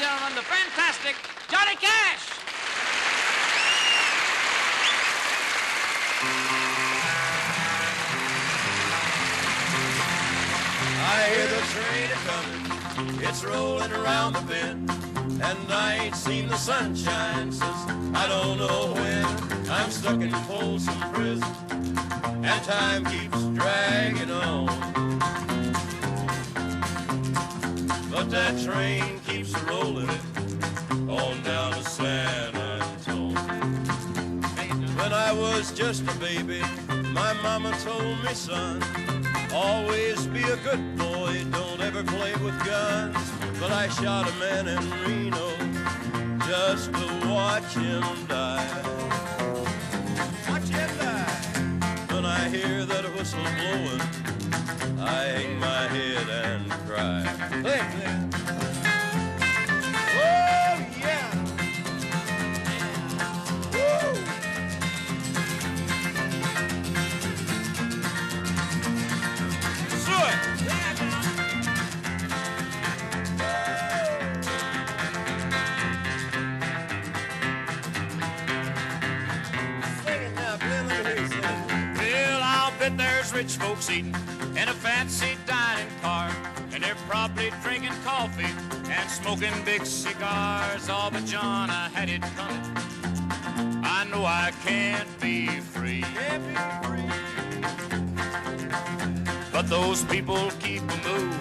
and gentlemen, the fantastic Johnny Cash. I hear the train a-coming, it's rolling around the bend, and I ain't seen the sunshine since I don't know when. I'm stuck in Folsom Prison, and time keeps dragging on, but that train keeps rolling on down to San Antonio. When I was just a baby, my mama told me, son, always be a good boy, don't ever play with guns. But I shot a man in Reno just to watch him die. Watch him die. When I hear that whistle blowing, I hang my head and cry. Play, play. There's rich folks eating in a fancy dining car, and they're probably drinking coffee and smoking big cigars. Oh, but John, I had it coming. I know I can't be free. But those people keep moving,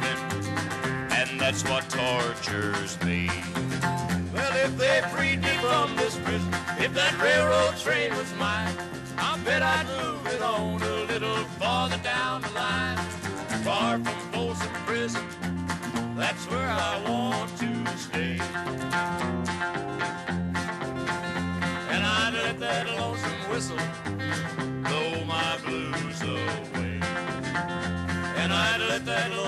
and that's what tortures me. Well, if they freed me from this prison, if that railroad train was mine, I bet I'd move it on a little farther down the line. Far from Folsom Prison, that's where I want to stay. And I'd let that lonesome whistle blow my blues away. And I'd let that